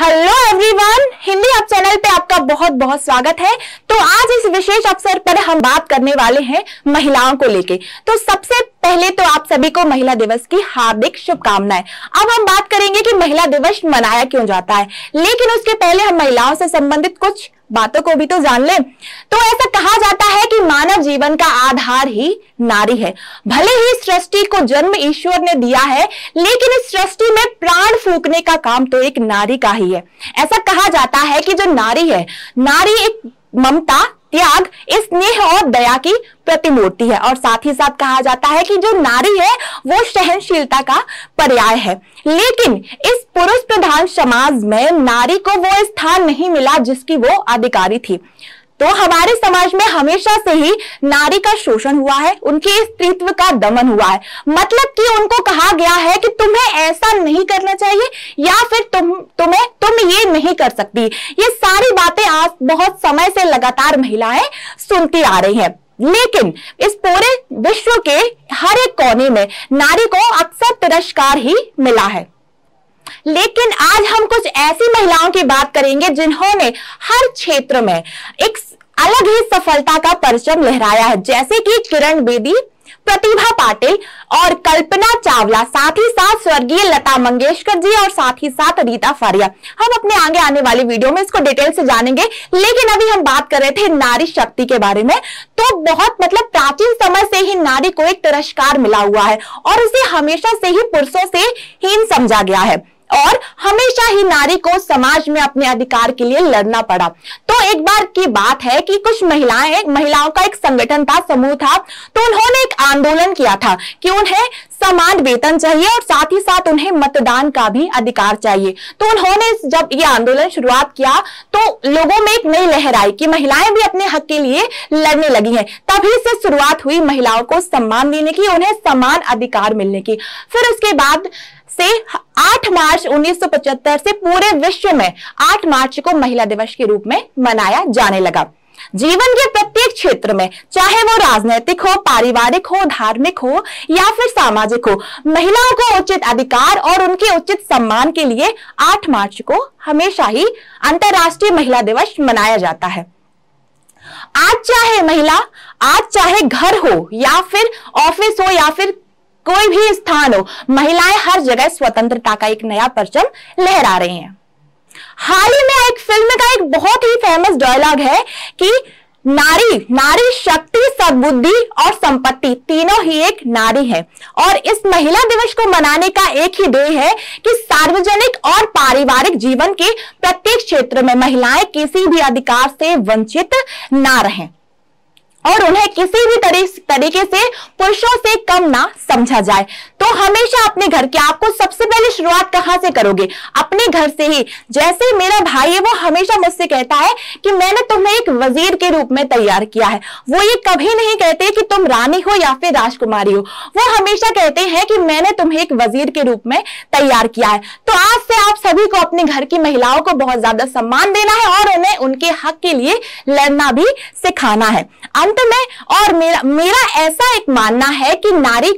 Hello everyone, Hindi आप channel पे आपका बहुत बहुत स्वागत है। तो आज इस विशेष अवसर पर हम बात करने वाले हैं महिलाओं को लेके। तो सबसे पहले तो आप सभी को महिला दिवस की हार्दिक शुभकामनाएं। अब हम बात करेंगे कि महिला दिवस मनाया क्यों जाता है, लेकिन उसके पहले हम महिलाओं से संबंधित कुछ बातों को भी तो जान लें। तो ऐसा कहा जाता है कि मानव जीवन का आधार ही नारी है। भले ही सृष्टि को जन्म ईश्वर ने दिया है, लेकिन इस सृष्टि में प्राण फूंकने का काम तो एक नारी का ही है। ऐसा कहा जाता है कि जो नारी है, नारी एक ममता, त्याग, स्नेह और दया की प्रतिमूर्ति है। और साथ ही साथ कहा जाता है कि जो नारी है वो सहनशीलता का पर्याय है। लेकिन इस पुरुष प्रधान समाज में नारी को वो स्थान नहीं मिला जिसकी वो अधिकारी थी। तो हमारे समाज में हमेशा से ही नारी का शोषण हुआ है, उनके स्त्रीत्व का दमन हुआ है। मतलब कि उनको कहा गया है कि तुम्हें ऐसा नहीं करना चाहिए या फिर तुम ये नहीं कर सकती। ये सारी बातें आज बहुत समय से लगातार महिलाएं सुनती आ रही हैं। लेकिन इस पूरे विश्व के हर एक कोने में नारी को अक्सर तिरस्कार ही मिला है। लेकिन आज हम कुछ ऐसी महिलाओं की बात करेंगे जिन्होंने हर क्षेत्र में एक अलग ही सफलता का परचम लहराया है, जैसे कि किरण बेदी, प्रतिभा पाटिल और कल्पना चावला, साथ ही साथ स्वर्गीय लता मंगेशकर जी और साथ ही साथ रीता फारिया। हम अपने आगे आने वाली वीडियो में इसको डिटेल से जानेंगे। लेकिन अभी हम बात कर रहे थे नारी शक्ति के बारे में। तो बहुत मतलब प्राचीन समय से ही नारी को एक तिरस्कार मिला हुआ है और उसे हमेशा से ही पुरुषों से हीन समझा गया है और हमेशा ही नारी को समाज में अपने अधिकार के लिए लड़ना पड़ा। तो एक बार की बात है कि कुछ महिलाओं का एक संगठन था, समूह था। तो उन्होंने एक आंदोलन किया था कि उन्हें समान वेतन चाहिए और साथ ही साथ उन्हें मतदान का भी अधिकार चाहिए। तो उन्होंने जब ये आंदोलन शुरुआत किया तो लोगों में एक नई लहर आई कि महिलाएं भी अपने हक के लिए लड़ने लगी हैं। तभी से शुरुआत हुई महिलाओं को सम्मान देने की, उन्हें समान अधिकार मिलने की। फिर उसके बाद से 8 मार्च 1975 से पूरे विश्व में 8 मार्च को महिला दिवस के रूप में मनाया जाने लगा। जीवन के प्रत्येक क्षेत्र में, चाहे वो राजनीतिक हो, पारिवारिक हो, धार्मिक हो या फिर सामाजिक हो, महिलाओं को उचित अधिकार और उनके उचित सम्मान के लिए 8 मार्च को हमेशा ही अंतर्राष्ट्रीय महिला दिवस मनाया जाता है। आज चाहे घर हो या फिर ऑफिस हो या फिर कोई भी स्थान हो, महिलाएं हर जगह स्वतंत्रता का एक नया परचम लहरा रही हैं। हाल ही में एक फिल्म का एक बहुत ही फेमस डायलॉग है कि नारी शक्ति, सद्बुद्धि और संपत्ति तीनों ही एक नारी है। और इस महिला दिवस को मनाने का एक ही ध्येय है कि सार्वजनिक और पारिवारिक जीवन के प्रत्येक क्षेत्र में महिलाएं किसी भी अधिकार से वंचित ना रहें और उन्हें किसी भी तरीके से पुरुषों से कम ना समझा जाए। तो हमेशा अपने घर के, आपको सबसे पहले शुरुआत कहाँ से करोगे? अपने घर से ही। जैसे मेरा भाई है, वो हमेशा मुझसे कहता है कि मैंने तुम्हें एक वजीर के रूप में तैयार किया है। वो ये कभी नहीं कहते कि तुम रानी हो या फिर राजकुमारी हो। वो हमेशा कहते हैं कि मैंने तुम्हें एक वजीर के रूप में तैयार किया है। तो आज से आप सभी को अपने घर की महिलाओं को बहुत ज्यादा सम्मान देना है और उन्हें उनके हक के लिए लड़ना भी सिखाना है। अंत में और मेरा ऐसा एक मानना है कि नारी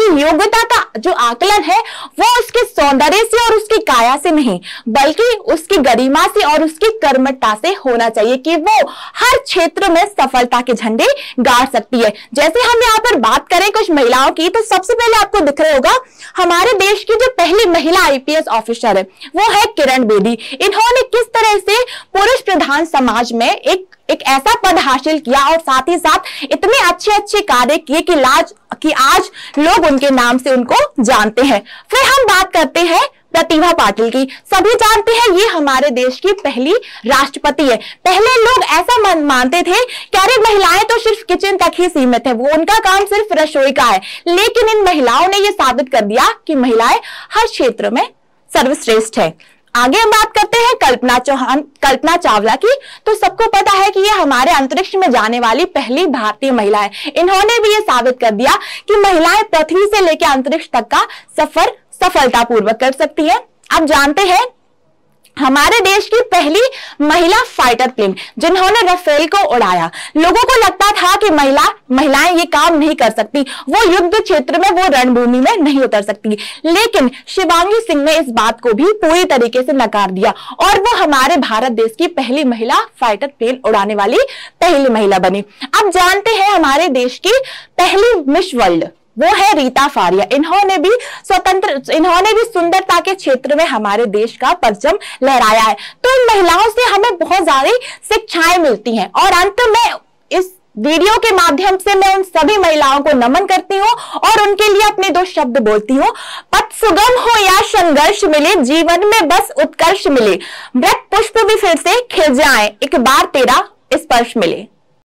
की योग्यता का जो आकलन है वो उसके सौंदर्य से और उसकी काया से नहीं, बल्कि उसकी गरिमा से और उसकी कर्मठता से होना चाहिए कि वो हर क्षेत्र में सफलता के झंडे गाड़ सकती है। जैसे हम यहाँ पर बात करें कुछ महिलाओं की, तो सबसे पहले आपको दिख रहा होगा हमारे देश की जो पहली महिला IPS ऑफिसर है वो है किरण बेदी। इन्होंने किस तरह से पुरुष प्रधान समाज में एक ऐसा पद हासिल किया और साथ ही साथ इतने अच्छे कार्य किए कि आज लोग उनके नाम से उनको जानते हैं। फिर हम बात करते हैं प्रतिभा पाटिल की। सभी जानते हैं ये हमारे देश की पहली राष्ट्रपति है। पहले लोग ऐसा मानते थे कि अरे महिलाएं तो सिर्फ किचन तक ही सीमित है, वो उनका काम सिर्फ रसोई का है। लेकिन इन महिलाओं ने ये साबित कर दिया कि महिलाएं हर क्षेत्र में सर्वश्रेष्ठ है। आगे हम बात करते हैं कल्पना चावला की। तो सबको पता है कि ये हमारे अंतरिक्ष में जाने वाली पहली भारतीय महिला है। इन्होंने भी ये साबित कर दिया कि महिलाएं पृथ्वी से लेकर अंतरिक्ष तक का सफर सफलतापूर्वक कर सकती है। आप जानते हैं हमारे देश की पहली महिला फाइटर प्लेन जिन्होंने राफेल को उड़ाया। लोगों को लगता था कि महिलाएं ये काम नहीं कर सकती, वो युद्ध क्षेत्र में, वो रणभूमि में नहीं उतर सकती, लेकिन शिवांगी सिंह ने इस बात को भी पूरी तरीके से नकार दिया और वो हमारे भारत देश की पहली महिला फाइटर प्लेन उड़ाने वाली पहली महिला बनी। अब जानते हैं हमारे देश की पहली मिस वर्ल्ड, वो है रीता फारिया। इन्होंने भी सुंदरता के क्षेत्र में हमारे देश का परचम लहराया है। तो इन महिलाओं से हमें बहुत सारी शिक्षाएं मिलती हैं और अंत में इस वीडियो के माध्यम से मैं उन सभी महिलाओं को नमन करती हूँ और उनके लिए अपने दो शब्द बोलती हूँ। पथ सुगम हो या संघर्ष मिले, जीवन में बस उत्कर्ष मिले, मृत पुष्प भी फिर से खिल जाए, एक बार तेरा स्पर्श मिले।